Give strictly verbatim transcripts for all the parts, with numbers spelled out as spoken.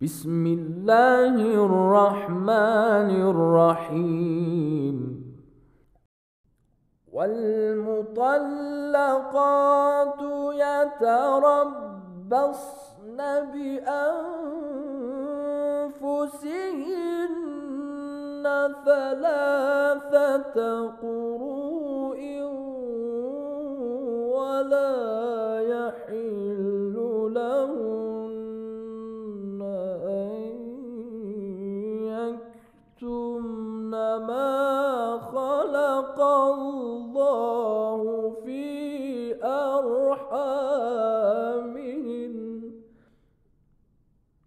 بسم الله الرحمن الرحيم. والمطلقات يتربصن بأنفسهن ثلاثة قروء ولا يحل لهن ما خلق الله في أرحامهن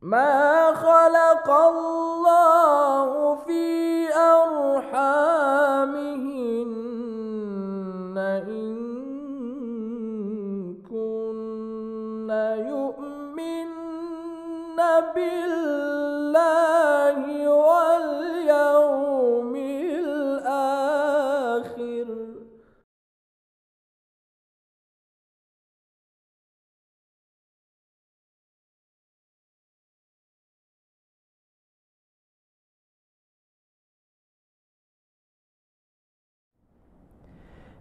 ما خلق الله في أرحامهن إن كن يؤمن بالله واليوم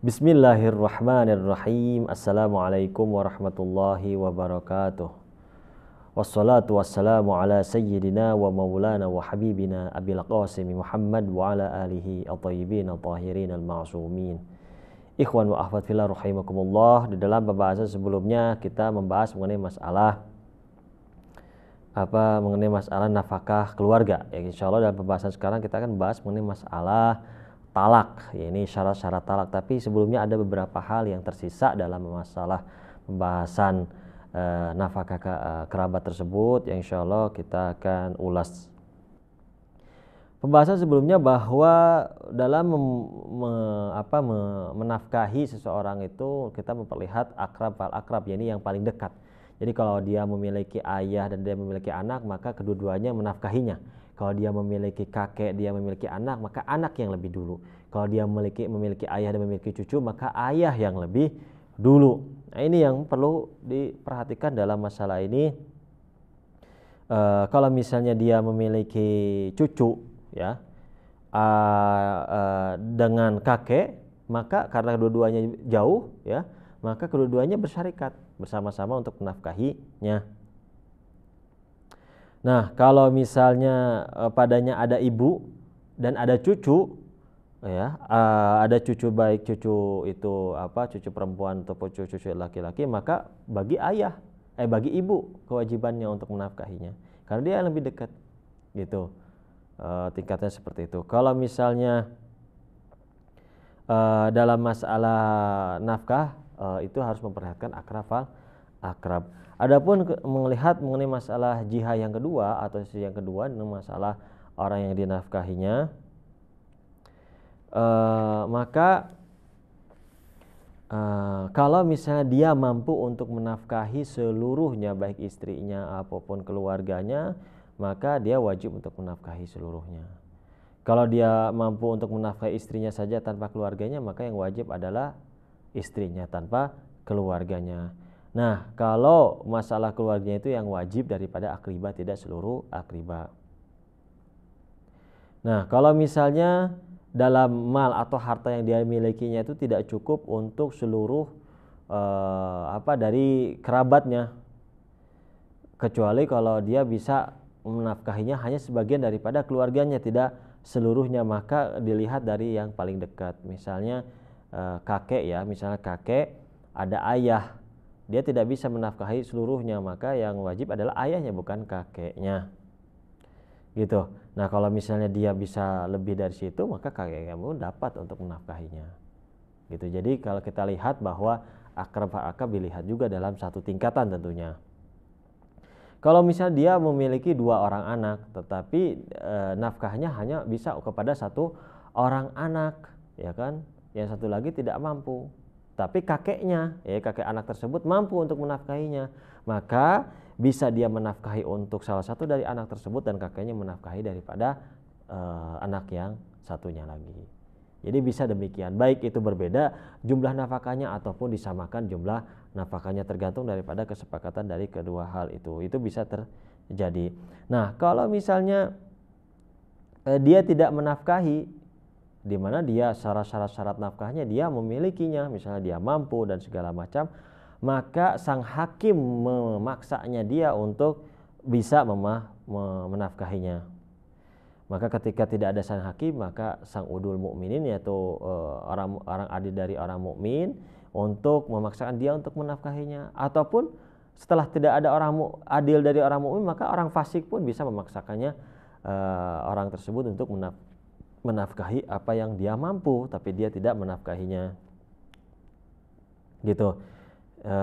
Bismillahirrahmanirrahim. Assalamualaikum warahmatullahi wabarakatuh. Wassalatu wassalamu ala sayyidina wa maulana wa habibina abil qasim Muhammad wa ala alihi at-tayyibin at-tahirin al-ma'sumin. Ikhwan wa akhwat fillah rahimakumullah. Di dalam pembahasan sebelumnya kita membahas mengenai masalah apa mengenai masalah nafkah keluarga. Ya, insyaallah dalam pembahasan sekarang kita akan bahas mengenai masalah talak, ya, ini syarat-syarat talak. Tapi sebelumnya ada beberapa hal yang tersisa dalam masalah pembahasan e, nafkah ke, e, kerabat tersebut yang insya Allah kita akan ulas. Pembahasan sebelumnya bahwa dalam mem, me, apa, me, menafkahi seseorang itu kita memperlihat akrab wal akrab, ya, ini yang paling dekat. Jadi kalau dia memiliki ayah dan dia memiliki anak, maka kedua-duanya menafkahinya. Kalau dia memiliki kakek, dia memiliki anak, maka anak yang lebih dulu. Kalau dia memiliki, memiliki ayah dan memiliki cucu, maka ayah yang lebih dulu. Nah, ini yang perlu diperhatikan dalam masalah ini. E, kalau misalnya dia memiliki cucu, ya, a, a, dengan kakek, maka karena kedua-duanya jauh, ya, maka kedua-duanya bersyarikat bersama-sama untuk menafkahinya. Nah, kalau misalnya eh, padanya ada ibu dan ada cucu, ya, eh, ada cucu baik cucu itu apa, cucu perempuan atau cucu cucu laki-laki, maka bagi ayah, eh bagi ibu kewajibannya untuk menafkahinya, karena dia yang lebih dekat, gitu. Eh, tingkatnya seperti itu. Kalau misalnya eh, dalam masalah nafkah Uh, itu harus memperlihatkan akrab wal akrab. Adapun melihat mengenai masalah jihah yang kedua atau sisi yang kedua dengan masalah orang yang dinafkahinya, uh, maka uh, kalau misalnya dia mampu untuk menafkahi seluruhnya baik istrinya apapun keluarganya, maka dia wajib untuk menafkahi seluruhnya. Kalau dia mampu untuk menafkahi istrinya saja tanpa keluarganya, maka yang wajib adalah istrinya tanpa keluarganya. Nah, kalau masalah keluarganya itu yang wajib daripada akriba, tidak seluruh akriba. Nah, kalau misalnya dalam mal atau harta yang dia milikinya itu tidak cukup untuk seluruh eh, apa dari kerabatnya, kecuali kalau dia bisa menafkahinya hanya sebagian daripada keluarganya, tidak seluruhnya, maka dilihat dari yang paling dekat. Misalnya kakek, ya, misalnya kakek ada ayah, dia tidak bisa menafkahi seluruhnya, maka yang wajib adalah ayahnya bukan kakeknya, gitu. Nah, kalau misalnya dia bisa lebih dari situ, maka kakeknya pun dapat untuk menafkahinya, gitu. Jadi kalau kita lihat bahwa akrab akrab dilihat juga dalam satu tingkatan tentunya. Kalau misalnya dia memiliki dua orang anak, tetapi e, nafkahnya hanya bisa kepada satu orang anak, ya kan? Yang satu lagi tidak mampu, tapi kakeknya, ya, kakek anak tersebut mampu untuk menafkahinya, maka bisa dia menafkahi untuk salah satu dari anak tersebut dan kakeknya menafkahi daripada uh, anak yang satunya lagi. Jadi bisa demikian, baik itu berbeda jumlah nafkahnya ataupun disamakan jumlah nafkahnya, tergantung daripada kesepakatan dari kedua hal itu. Itu bisa terjadi. jadi. Nah, kalau misalnya eh, dia tidak menafkahi, di mana dia syarat-syarat-syarat nafkahnya dia memilikinya, misalnya dia mampu dan segala macam, maka sang hakim memaksanya dia untuk bisa memah, menafkahinya. Maka ketika tidak ada sang hakim, maka sang udul mukminin, yaitu orang orang adil dari orang mukmin, untuk memaksakan dia untuk menafkahinya. Ataupun setelah tidak ada orang adil dari orang mukmin, maka orang fasik pun bisa memaksakannya eh, orang tersebut untuk menafkahi menafkahi apa yang dia mampu, tapi dia tidak menafkahinya, gitu. E,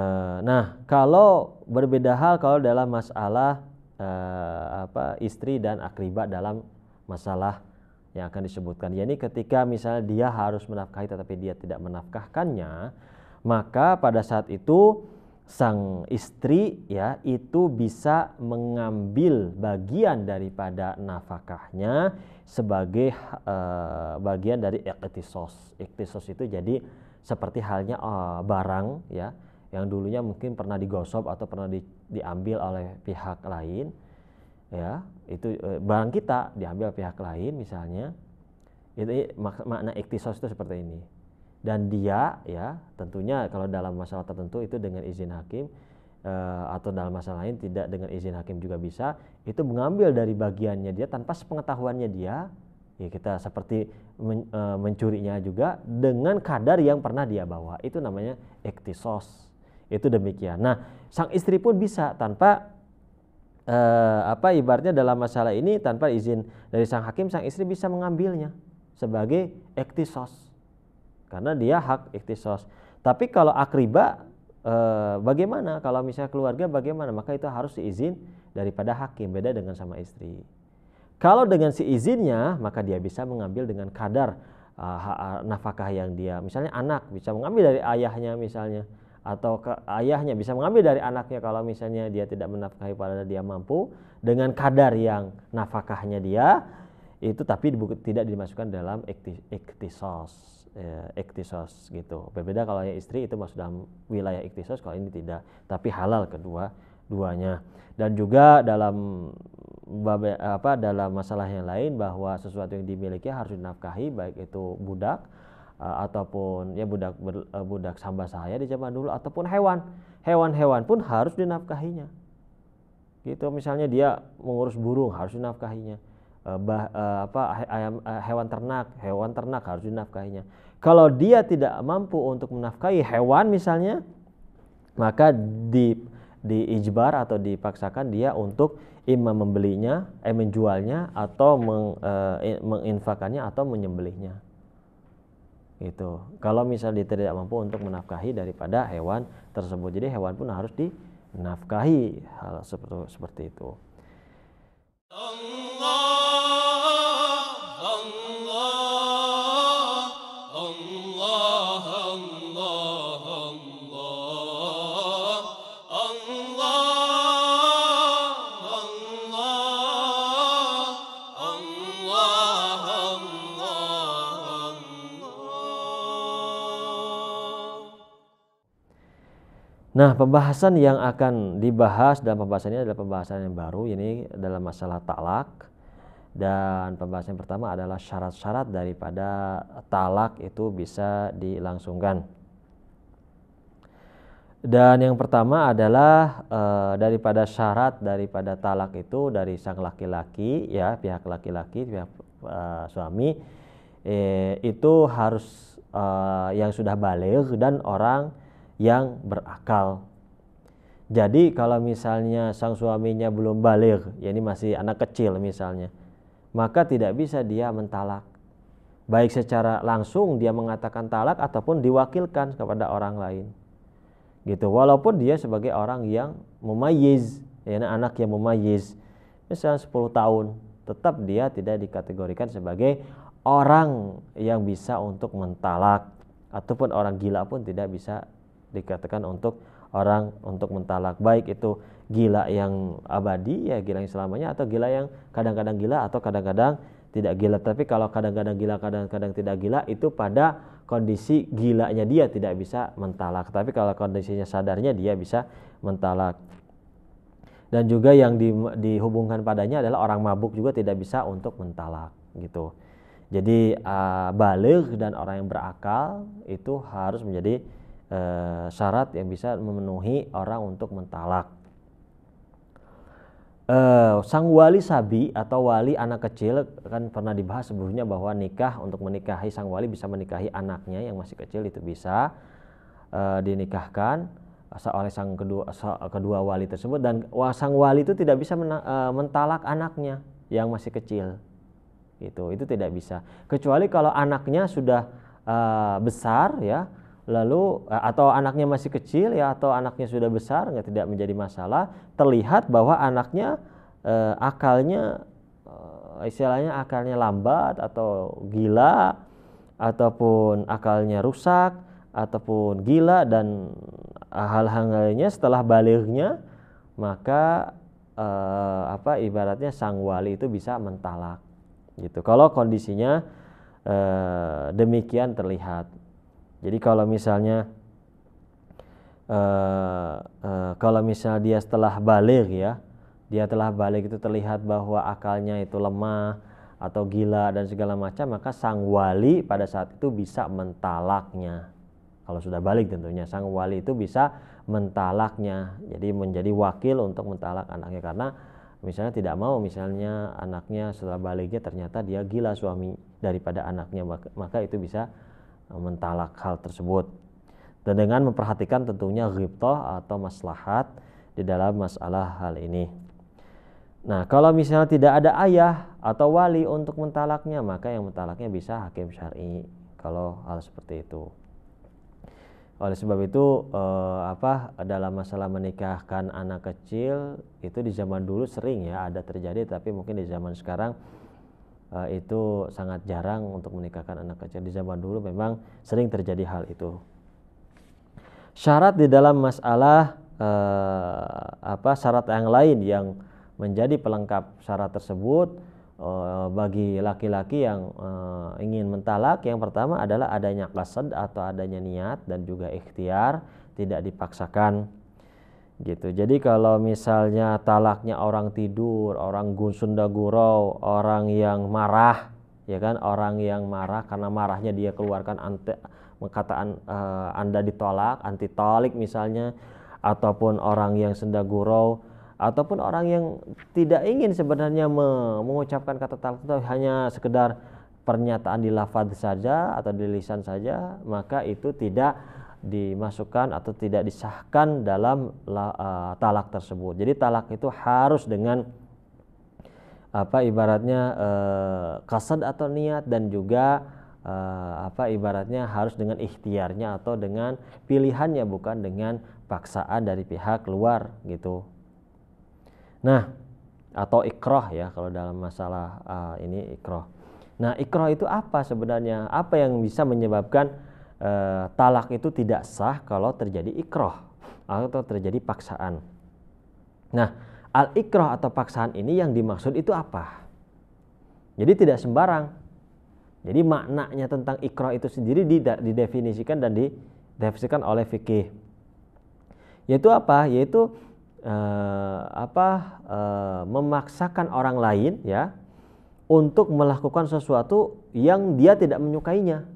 nah, kalau berbeda hal kalau dalam masalah e, apa istri dan akribat dalam masalah yang akan disebutkan, yakni ketika misalnya dia harus menafkahi tetapi dia tidak menafkahkannya, maka pada saat itu sang istri ya itu bisa mengambil bagian daripada nafkahnya sebagai e, bagian dari iktisos. Iktisos itu jadi seperti halnya e, barang ya yang dulunya mungkin pernah digosok atau pernah di, diambil oleh pihak lain ya, itu e, barang kita diambil pihak lain misalnya, itu mak makna iktisos itu seperti ini. Dan dia ya tentunya kalau dalam masalah tertentu itu dengan izin hakim, e, atau dalam masalah lain tidak dengan izin hakim juga bisa, itu mengambil dari bagiannya dia tanpa sepengetahuannya dia, ya kita seperti men, e, mencurinya juga dengan kadar yang pernah dia bawa, itu namanya iktisos, itu demikian. Nah, sang istri pun bisa tanpa e, apa ibaratnya dalam masalah ini tanpa izin dari sang hakim, sang istri bisa mengambilnya sebagai iktisos karena dia hak iktisos. Tapi kalau akriba, E, bagaimana kalau misalnya keluarga bagaimana, maka itu harus izin daripada hakim, beda dengan sama istri. Kalau dengan si izinnya, maka dia bisa mengambil dengan kadar e, nafkah yang dia, misalnya anak bisa mengambil dari ayahnya misalnya, atau ke, ayahnya bisa mengambil dari anaknya kalau misalnya dia tidak menafkahi padahal dia mampu, dengan kadar yang nafkahnya dia itu, tapi tidak dimasukkan dalam iktisos. Ya, iktisos gitu. Berbeda kalau yang istri itu masuk dalam wilayah iktisos, kalau ini tidak, tapi halal kedua duanya. Dan juga dalam apa dalam masalah yang lain bahwa sesuatu yang dimiliki harus dinafkahi, baik itu budak uh, ataupun ya budak ber, uh, budak hamba sahaya di zaman dulu, ataupun hewan. Hewan-hewan pun harus dinafkahinya. Gitu, misalnya dia mengurus burung harus dinafkahinya. Bah, eh, apa ayam, hewan ternak hewan ternak harus dinafkahinya. Kalau dia tidak mampu untuk menafkahi hewan misalnya, maka di diijbar atau dipaksakan dia untuk imam membelinya, eh, menjualnya atau meng, eh, menginfakannya atau menyembelihnya, gitu. Kalau misalnya dia tidak mampu untuk menafkahi daripada hewan tersebut, jadi hewan pun harus dinafkahi, hal seperti seperti itu. Nah, pembahasan yang akan dibahas dalam pembahasan ini adalah pembahasan yang baru, ini dalam masalah talak. Dan pembahasan pertama adalah syarat-syarat daripada talak itu bisa dilangsungkan. Dan yang pertama adalah e, daripada syarat daripada talak itu dari sang laki-laki ya, pihak laki-laki, pihak e, suami e, itu harus e, yang sudah baligh dan orang yang berakal. Jadi kalau misalnya sang suaminya belum baligh, ya ini masih anak kecil misalnya, maka tidak bisa dia mentalak, baik secara langsung dia mengatakan talak ataupun diwakilkan kepada orang lain, gitu. Walaupun dia sebagai orang yang mumayyiz, ya anak yang mumayyiz misalnya sepuluh tahun, tetap dia tidak dikategorikan sebagai orang yang bisa untuk mentalak, ataupun orang gila pun tidak bisa dikatakan untuk orang untuk mentalak, baik itu gila yang abadi ya, gila yang selamanya, atau gila yang kadang-kadang gila atau kadang-kadang tidak gila. Tapi kalau kadang-kadang gila kadang-kadang tidak gila, itu pada kondisi gilanya dia tidak bisa mentalak, tapi kalau kondisinya sadarnya dia bisa mentalak. Dan juga yang di, dihubungkan padanya adalah orang mabuk juga tidak bisa untuk mentalak gitu. Jadi uh, baligh dan orang yang berakal itu harus menjadi uh, syarat yang bisa memenuhi orang untuk mentalak. Uh, sang wali sabi atau wali anak kecil, kan pernah dibahas sebelumnya bahwa nikah untuk menikahi sang wali bisa menikahi anaknya yang masih kecil, itu bisa uh, dinikahkan oleh sang kedua, kedua wali tersebut, dan sang wali itu tidak bisa mena, uh, mentalak anaknya yang masih kecil gitu, itu tidak bisa, kecuali kalau anaknya sudah uh, besar ya, lalu atau anaknya masih kecil ya, atau anaknya sudah besar, nggak tidak menjadi masalah, terlihat bahwa anaknya eh, akalnya eh, istilahnya akalnya lambat atau gila, ataupun akalnya rusak ataupun gila dan hal-hal lainnya, setelah balighnya maka eh, apa ibaratnya sang wali itu bisa mentalak gitu, kalau kondisinya eh, demikian terlihat. Jadi kalau misalnya eh, eh, kalau misal dia setelah baligh ya, dia telah baligh itu terlihat bahwa akalnya itu lemah atau gila dan segala macam, maka sang wali pada saat itu bisa mentalaknya. Kalau sudah baligh tentunya sang wali itu bisa mentalaknya. Jadi menjadi wakil untuk mentalak anaknya, karena misalnya tidak mau, misalnya anaknya setelah balighnya ternyata dia gila suami daripada anaknya, maka itu bisa mentalak hal tersebut, dan dengan memperhatikan tentunya ghibthah atau maslahat di dalam masalah hal ini. Nah, kalau misalnya tidak ada ayah atau wali untuk mentalaknya, maka yang mentalaknya bisa hakim syar'i kalau hal seperti itu. Oleh sebab itu eh, apa dalam masalah menikahkan anak kecil itu di zaman dulu sering ya ada terjadi, tapi mungkin di zaman sekarang Uh, itu sangat jarang untuk menikahkan anak kecil. Di zaman dulu memang sering terjadi hal itu. Syarat di dalam masalah uh, apa syarat yang lain yang menjadi pelengkap syarat tersebut uh, bagi laki-laki yang uh, ingin mentalak, yang pertama adalah adanya qasad atau adanya niat, dan juga ikhtiar, tidak dipaksakan gitu. Jadi kalau misalnya talaknya orang tidur, orang sunda gurau, orang yang marah, ya kan, orang yang marah karena marahnya dia keluarkan ante, perkataan uh, Anda ditolak, anti talik misalnya, ataupun orang yang sunda gurau, ataupun orang yang tidak ingin sebenarnya me, mengucapkan kata talak itu, hanya sekedar pernyataan di lafaz saja atau di lisan saja, maka itu tidak dimasukkan atau tidak disahkan dalam la, uh, talak tersebut. Jadi talak itu harus dengan apa ibaratnya uh, qasad atau niat, dan juga uh, apa ibaratnya harus dengan ikhtiarnya atau dengan pilihannya, bukan dengan paksaan dari pihak luar gitu. Nah, atau ikrah ya kalau dalam masalah uh, ini ikrah. Nah, ikrah itu apa sebenarnya? Apa yang bisa menyebabkan E, talak itu tidak sah kalau terjadi ikrah atau terjadi paksaan. Nah, al-ikrah atau paksaan ini yang dimaksud itu apa? Jadi tidak sembarang. Jadi maknanya tentang ikrah itu sendiri didefinisikan dan didefinisikan oleh fikih. Yaitu apa? Yaitu e, apa? E, memaksakan orang lain ya untuk melakukan sesuatu yang dia tidak menyukainya,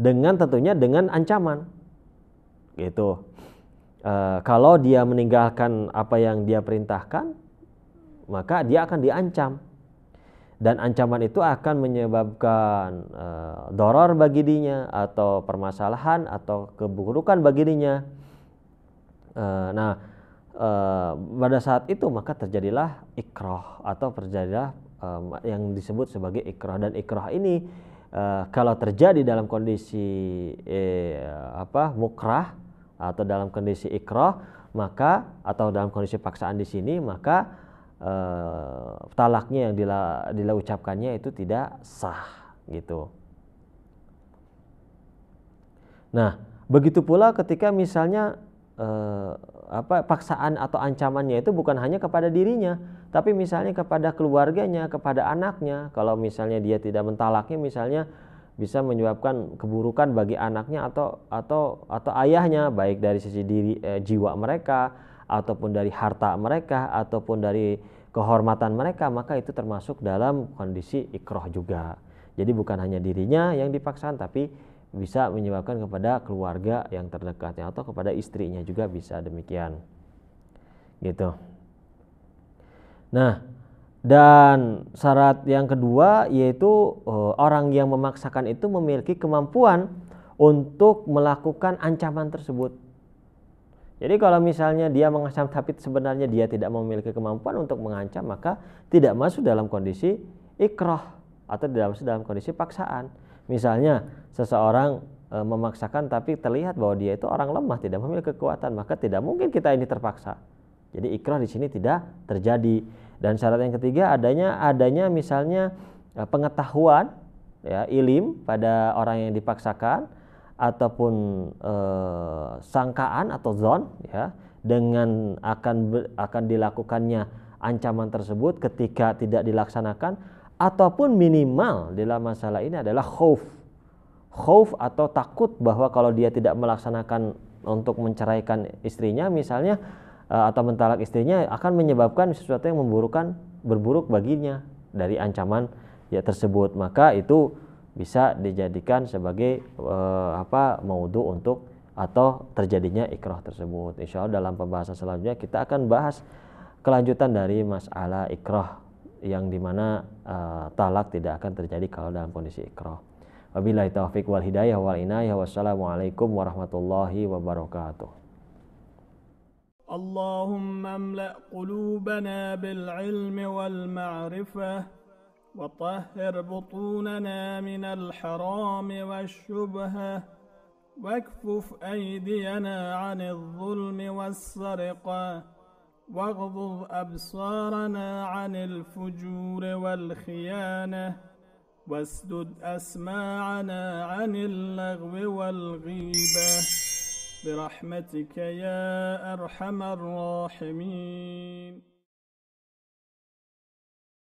dengan tentunya dengan ancaman gitu. E, kalau dia meninggalkan apa yang dia perintahkan, maka dia akan diancam, dan ancaman itu akan menyebabkan e, doror bagi dirinya, atau permasalahan atau keburukan bagi dirinya. E, nah e, pada saat itu maka terjadilah ikrah atau terjadilah e, yang disebut sebagai ikrah. Dan ikrah ini Uh, kalau terjadi dalam kondisi eh, apa mukrah atau dalam kondisi ikrah, maka atau dalam kondisi paksaan di sini, maka uh, talaknya yang dila, dila ucapkannya itu tidak sah gitu. Nah, begitu pula ketika misalnya uh, apa paksaan atau ancamannya itu bukan hanya kepada dirinya, tapi misalnya kepada keluarganya, kepada anaknya. Kalau misalnya dia tidak mentalaknya, misalnya bisa menyebabkan keburukan bagi anaknya atau atau atau ayahnya, baik dari sisi diri eh, jiwa mereka ataupun dari harta mereka, ataupun dari kehormatan mereka, maka itu termasuk dalam kondisi ikroh juga. Jadi bukan hanya dirinya yang dipaksakan, tapi bisa menyebabkan kepada keluarga yang terdekatnya atau kepada istrinya juga bisa demikian. Gitu. Nah, dan syarat yang kedua yaitu eh, orang yang memaksakan itu memiliki kemampuan untuk melakukan ancaman tersebut. Jadi kalau misalnya dia mengancam tapi sebenarnya dia tidak memiliki kemampuan untuk mengancam, maka tidak masuk dalam kondisi ikrah atau tidak masuk dalam kondisi paksaan. Misalnya seseorang e, memaksakan tapi terlihat bahwa dia itu orang lemah, tidak memiliki kekuatan, maka tidak mungkin kita ini terpaksa. Jadi ikrah di sini tidak terjadi. Dan syarat yang ketiga adanya adanya misalnya pengetahuan, ya, ilim pada orang yang dipaksakan, ataupun e, sangkaan atau zon, ya, dengan akan akan dilakukannya ancaman tersebut ketika tidak dilaksanakan, ataupun minimal dalam masalah ini adalah khauf khauf atau takut bahwa kalau dia tidak melaksanakan untuk menceraikan istrinya misalnya, e, atau mentalak istrinya, akan menyebabkan sesuatu yang memburukkan berburuk baginya dari ancaman ya tersebut, maka itu bisa dijadikan sebagai e, apa maudu untuk atau terjadinya ikrah tersebut. Insya Allah dalam pembahasan selanjutnya kita akan bahas kelanjutan dari masalah ikrah yang dimana e, talak tidak akan terjadi kalau dalam kondisi ikrah. Wabillahi taufiq wal hidayah wal inayah. Wassalamualaikum warahmatullahi wabarakatuh. Allahumma amla' qulubana bil ilmi wal ma'rifah, وطهر بطوننا من الحرام والشبهة، واكفف أيدينا عن الظلم والسرقة، واغضض أبصارنا عن الفجور والخيانة، واسدد أسماعنا عن اللغو والغيبة، برحمتك يا أرحم الراحمين.